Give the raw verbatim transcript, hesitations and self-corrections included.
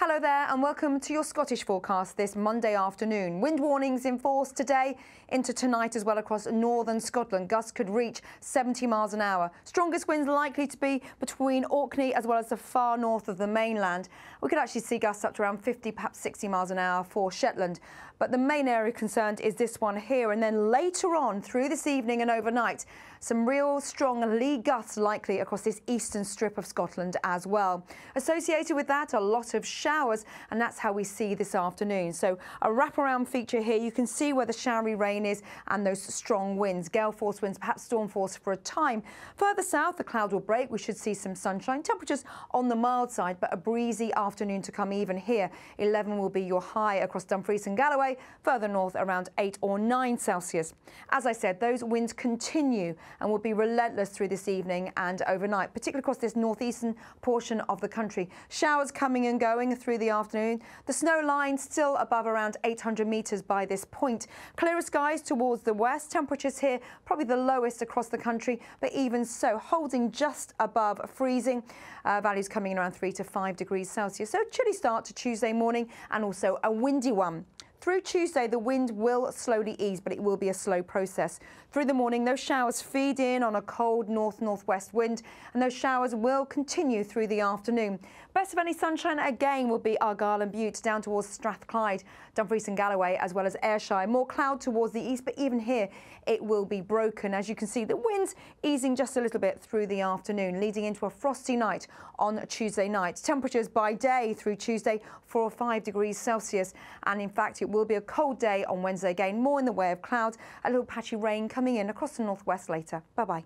Hello there and welcome to your Scottish forecast this Monday afternoon. Wind warnings in force today into tonight as well across northern Scotland. Gusts could reach seventy miles an hour. Strongest winds likely to be between Orkney as well as the far north of the mainland. We could actually see gusts up to around fifty, perhaps sixty miles an hour for Shetland. But the main area concerned is this one here, and then later on through this evening and overnight, some real strong lee gusts likely across this eastern strip of Scotland as well. Associated with that, a lot of showers. Showers, and that's how we see this afternoon. So a wraparound feature here. You can see where the showery rain is and those strong winds, gale force winds, perhaps storm force for a time. Further south, the cloud will break. We should see some sunshine. Temperatures on the mild side, but a breezy afternoon to come even here. eleven will be your high across Dumfries and Galloway, further north around eight or nine Celsius. As I said, those winds continue and will be relentless through this evening and overnight, particularly across this northeastern portion of the country. Showers coming and going through the afternoon. The snow line still above around eight hundred metres by this point. Clearer skies towards the west. Temperatures here probably the lowest across the country, but even so, holding just above freezing. Uh, values coming in around three to five degrees Celsius. So a chilly start to Tuesday morning and also a windy one. Through Tuesday, the wind will slowly ease, but it will be a slow process. Through the morning, those showers feed in on a cold north-northwest wind, and those showers will continue through the afternoon. Best of any sunshine again will be Argyll and Bute, down towards Strathclyde, Dumfries and Galloway, as well as Ayrshire. More cloud towards the east, but even here it will be broken. As you can see, the winds easing just a little bit through the afternoon, leading into a frosty night on Tuesday night. Temperatures by day through Tuesday, four or five degrees Celsius, and in fact, it will be a cold day on Wednesday again, more in the way of cloud, a little patchy rain coming in across the northwest later. Bye-bye.